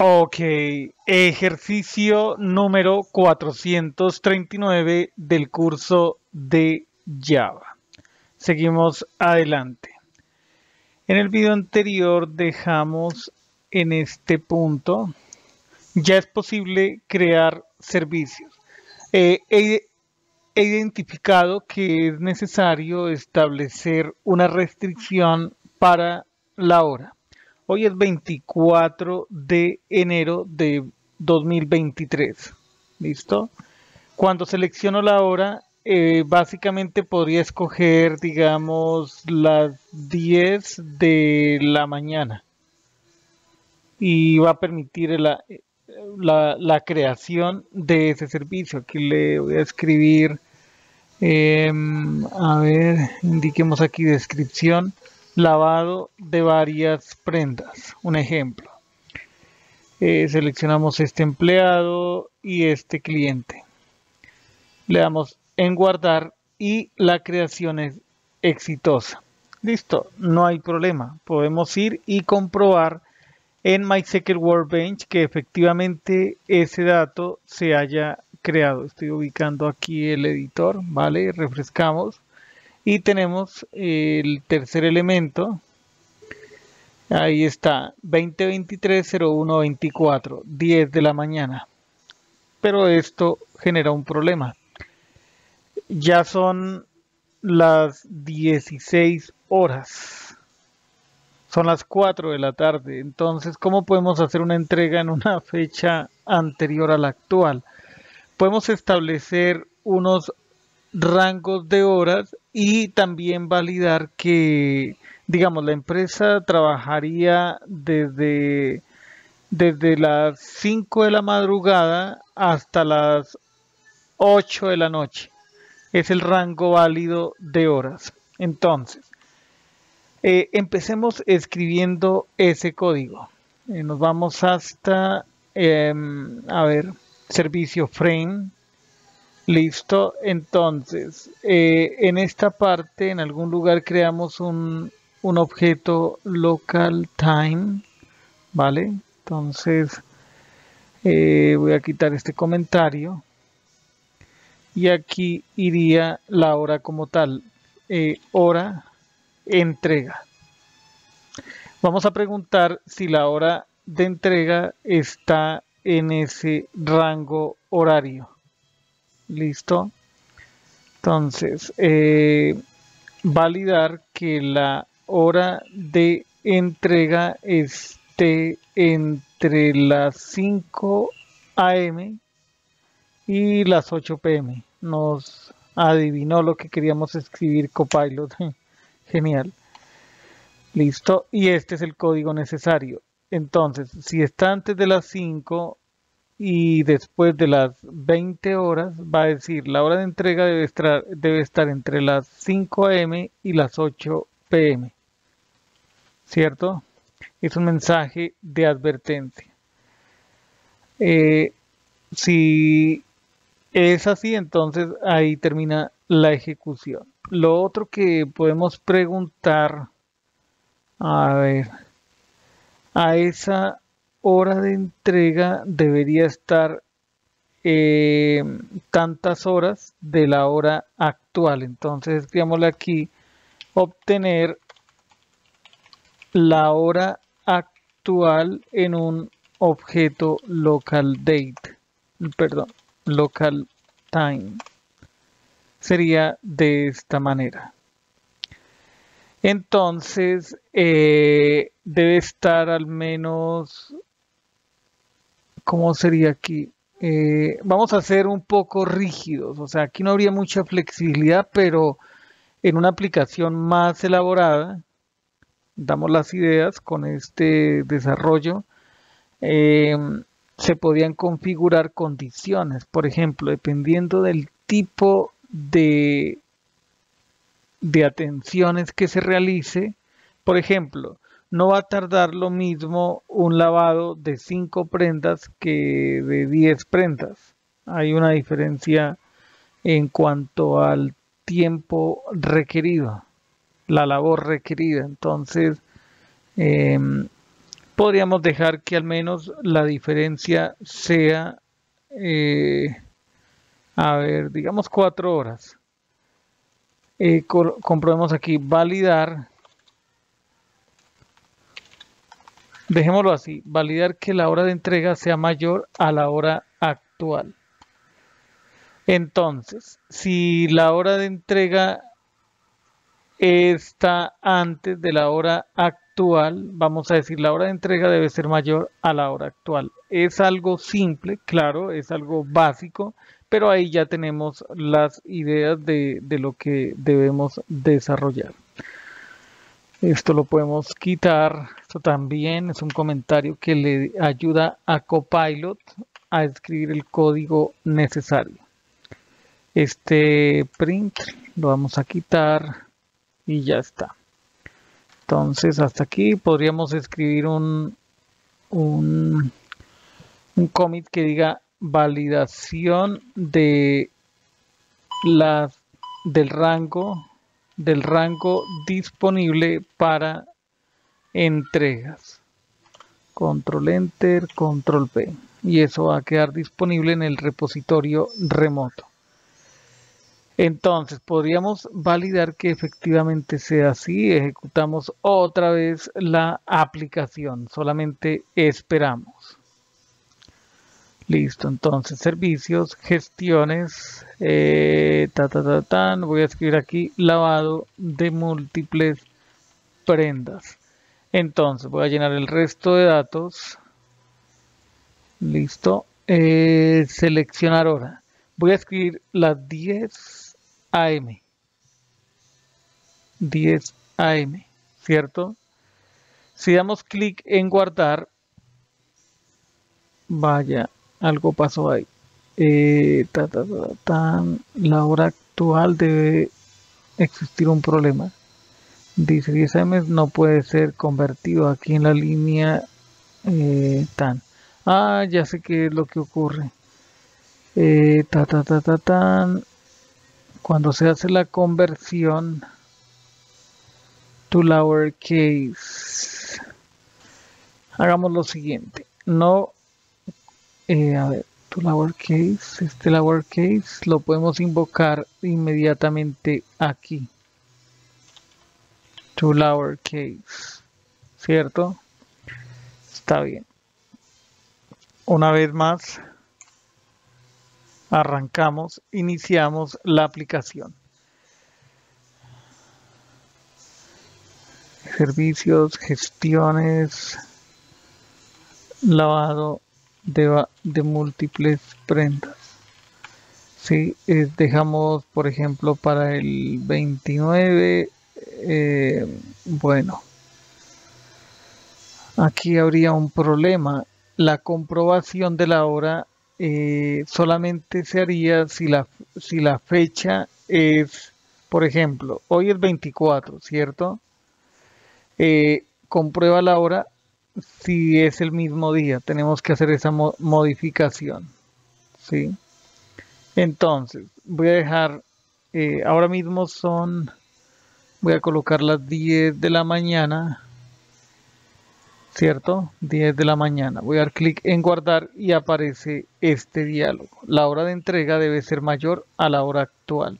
Ok, ejercicio número 439 del curso de Java. Seguimos adelante. En el video anterior dejamos en este punto, ya es posible crear servicios. He identificado que es necesario establecer una restricción para la hora. Hoy es 24 de enero de 2023. ¿Listo? Cuando selecciono la hora, básicamente podría escoger, digamos, las 10 de la mañana. Y va a permitir la creación de ese servicio. Aquí le voy a escribir, a ver, indiquemos aquí descripción. Lavado de varias prendas, un ejemplo. Seleccionamos este empleado y este cliente. Le damos en guardar y la creación es exitosa. Listo, no hay problema. Podemos ir y comprobar en MySQL Workbench que efectivamente ese dato se haya creado. Estoy ubicando aquí el editor, ¿vale? Refrescamos. Y tenemos el tercer elemento, ahí está, 2023-01-24, 10 de la mañana. Pero esto genera un problema. Ya son las 16 horas, son las 4 de la tarde. Entonces, ¿cómo podemos hacer una entrega en una fecha anterior a la actual? Podemos establecer unos rangos de horas y también validar que, digamos, la empresa trabajaría desde las 5 de la madrugada hasta las 8 de la noche. Es el rango válido de horas. Entonces, empecemos escribiendo ese código. Nos vamos hasta, a ver, servicio frame. Listo, entonces, en esta parte, en algún lugar creamos un objeto LocalTime, ¿vale? Entonces, voy a quitar este comentario y aquí iría la hora como tal, hora entrega. Vamos a preguntar si la hora de entrega está en ese rango horario. Listo, entonces validar que la hora de entrega esté entre las 5 a.m. y las 8 p.m. Nos adivinó lo que queríamos escribir Copilot. Genial. Listo, y este es el código necesario. Entonces, si está antes de las 5 y después de las 20 horas va a decir la hora de entrega debe estar entre las 5 a.m. y las 8 p.m. ¿Cierto? Es un mensaje de advertencia. Si es así, entonces ahí termina la ejecución. Lo otro que podemos preguntar, a ver, a esa hora de entrega debería estar tantas horas de la hora actual. Entonces escribámosle aquí, obtener la hora actual en un objeto LocalDate, perdón, LocalTime. Sería de esta manera. Entonces debe estar al menos... ¿Cómo sería aquí? Vamos a ser un poco rígidos. O sea, aquí no habría mucha flexibilidad, pero en una aplicación más elaborada, damos las ideas con este desarrollo, se podían configurar condiciones. Por ejemplo, dependiendo del tipo de atenciones que se realice, por ejemplo, no va a tardar lo mismo un lavado de 5 prendas que de 10 prendas. Hay una diferencia en cuanto al tiempo requerido, la labor requerida. Entonces, podríamos dejar que al menos la diferencia sea, a ver, digamos 4 horas. Comprobemos aquí, validar. Dejémoslo así, validar que la hora de entrega sea mayor a la hora actual. Entonces, si la hora de entrega está antes de la hora actual, vamos a decir la hora de entrega debe ser mayor a la hora actual. Es algo simple, claro, es algo básico, pero ahí ya tenemos las ideas de lo que debemos desarrollar. Esto lo podemos quitar. Esto también es un comentario que le ayuda a Copilot a escribir el código necesario. Este print lo vamos a quitar y ya está. Entonces hasta aquí podríamos escribir un commit que diga validación de del rango disponible para entregas. Control Enter, Control P. Y eso va a quedar disponible en el repositorio remoto. Entonces podríamos validar que efectivamente sea así. Ejecutamos otra vez la aplicación. Solamente esperamos. Listo, entonces servicios, gestiones, voy a escribir aquí lavado de múltiples prendas. Entonces voy a llenar el resto de datos. Listo, seleccionar hora. Voy a escribir las 10 AM. 10 AM, ¿cierto? Si damos clic en guardar, vaya. Algo pasó ahí. La hora actual debe existir un problema. Dice 10 AM no puede ser convertido aquí en la línea tan. Ah, ya sé qué es lo que ocurre. Cuando se hace la conversión to lowercase, hagamos lo siguiente. No. A ver, tu lowercase, este lowercase lo podemos invocar inmediatamente aquí. Tu lowercase, ¿cierto? Está bien. Una vez más, arrancamos, iniciamos la aplicación. Servicios, gestiones, lavado de múltiples prendas. Si dejamos, por ejemplo, para el 29, bueno, aquí habría un problema. La comprobación de la hora solamente se haría si la fecha es, por ejemplo, hoy es 24, ¿cierto? Comprueba la hora. Si es el mismo día, tenemos que hacer esa modificación, ¿sí? Entonces, voy a dejar, ahora mismo son, voy a colocar las 10 de la mañana, ¿cierto? 10 de la mañana. Voy a dar clic en guardar y aparece este diálogo. La hora de entrega debe ser mayor a la hora actual.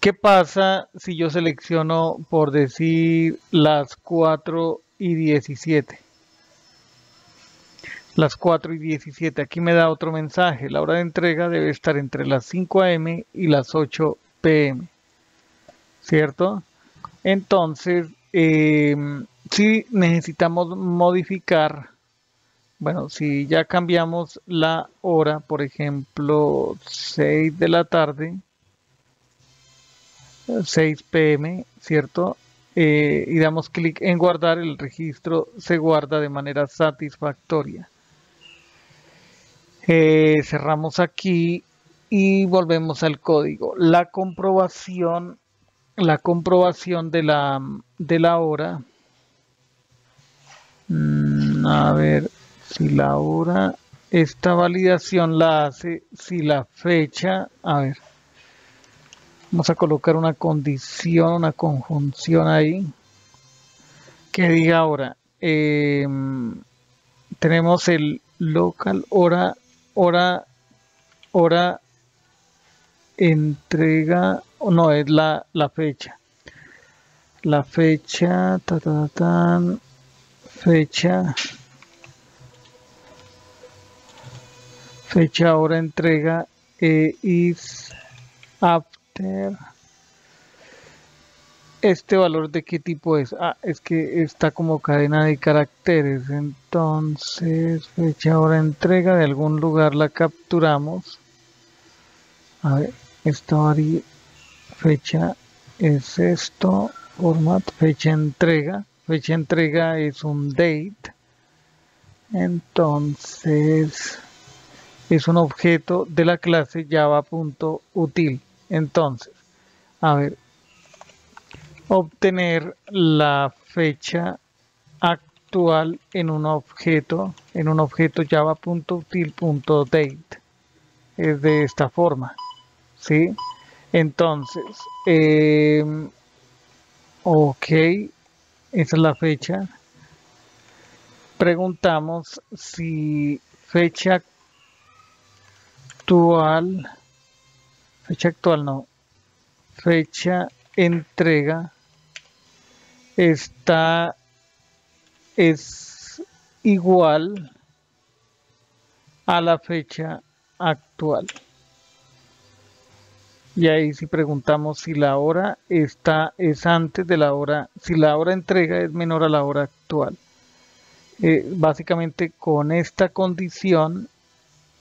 ¿Qué pasa si yo selecciono, por decir, las 4:17. Las 4:17. Aquí me da otro mensaje. La hora de entrega debe estar entre las 5 a.m. y las 8 p.m. ¿Cierto? Entonces, si necesitamos modificar, bueno, si ya cambiamos la hora, por ejemplo, 6 de la tarde, 6 p.m., ¿cierto? Y damos clic en guardar, el registro se guarda de manera satisfactoria. Cerramos aquí y volvemos al código. La comprobación de la hora. A ver si la hora, esta validación la hace si la fecha, a ver. Vamos a colocar una condición, una conjunción ahí, que diga ahora, tenemos el local hora entrega, no, es la fecha. La fecha, fecha, hora, entrega, is after. ¿Este valor de qué tipo es? Ah, es que está como cadena de caracteres. Entonces, fecha, hora, entrega, de algún lugar la capturamos. A ver, esta varía. Fecha es esto. Format, fecha entrega. Fecha entrega es un date. Entonces, es un objeto de la clase Java.util. Entonces, a ver, obtener la fecha actual en un objeto Java.util.date. Es de esta forma, ¿sí? Entonces, ok, esa es la fecha. Preguntamos si fecha entrega es igual a la fecha actual. Y ahí si preguntamos si la hora es antes de la hora, si la hora entrega es menor a la hora actual. Básicamente con esta condición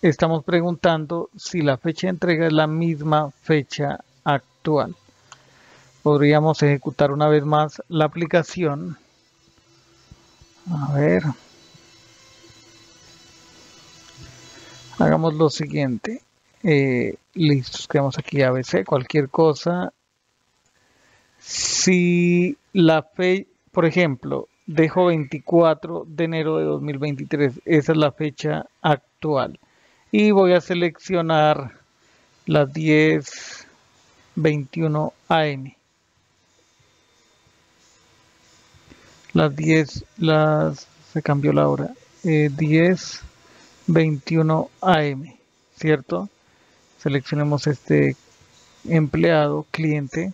estamos preguntando si la fecha de entrega es la misma fecha actual. Podríamos ejecutar una vez más la aplicación. A ver. Hagamos lo siguiente. Listo, quedamos aquí ABC, cualquier cosa. Si la fecha, por ejemplo, dejo 24 de enero de 2023, esa es la fecha actual. Y voy a seleccionar las 10:21 AM. Se cambió la hora. 10:21 AM, ¿cierto? Seleccionemos este empleado, cliente,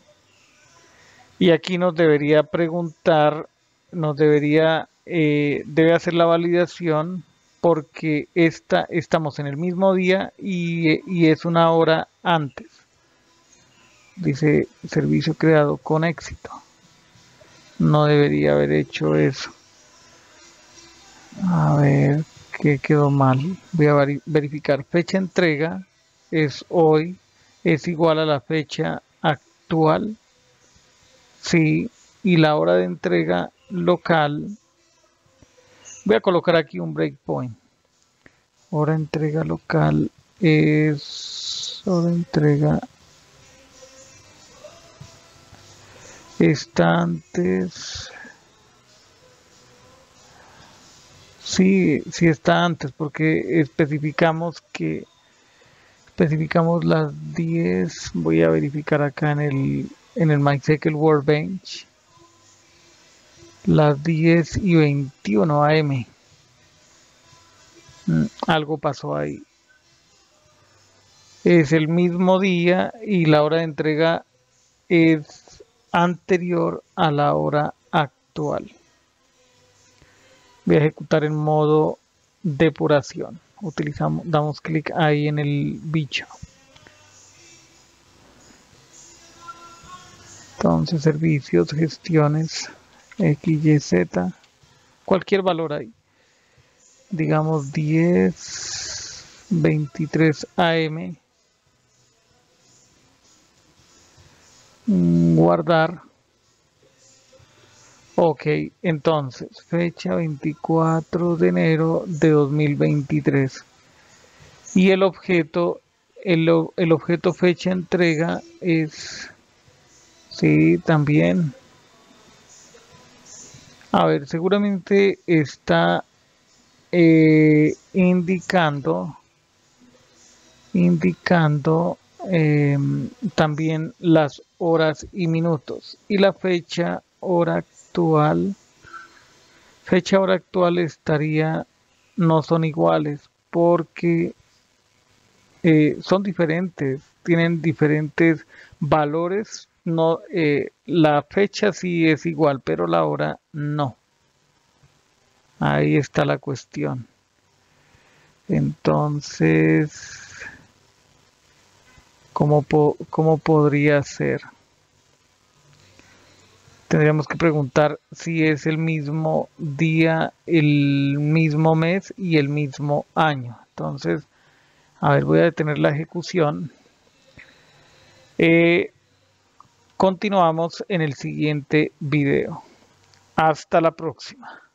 y aquí nos debería preguntar, debe hacer la validación porque estamos en el mismo día y es una hora antes. Dice servicio creado con éxito. No debería haber hecho eso. A ver, ¿qué quedó mal? Voy a verificar. Fecha entrega es hoy, es igual a la fecha actual, sí, y la hora de entrega local, voy a colocar aquí un breakpoint, hora de entrega local es, hora de entrega está antes, sí, sí está antes porque especificamos que las 10, voy a verificar acá en el MySQL Workbench, las 10:21 AM. Algo pasó ahí. Es el mismo día y la hora de entrega es anterior a la hora actual. Voy a ejecutar en modo depuración. Damos clic ahí en el bicho. Entonces, servicios, gestiones, XYZ, cualquier valor ahí. Digamos 10:23 AM. Guardar. Ok, entonces, fecha 24 de enero de 2023. Y el objeto, objeto fecha entrega es, sí, también. A ver, seguramente está indicando también las horas y minutos. Y la fecha, hora actual, fecha y hora actual no son iguales porque son diferentes, tienen diferentes valores. No, la fecha sí es igual, pero la hora no. Ahí está la cuestión. Entonces, ¿cómo podría ser? Tendríamos que preguntar si es el mismo día, el mismo mes y el mismo año. Entonces, a ver, voy a detener la ejecución. Continuamos en el siguiente video. Hasta la próxima.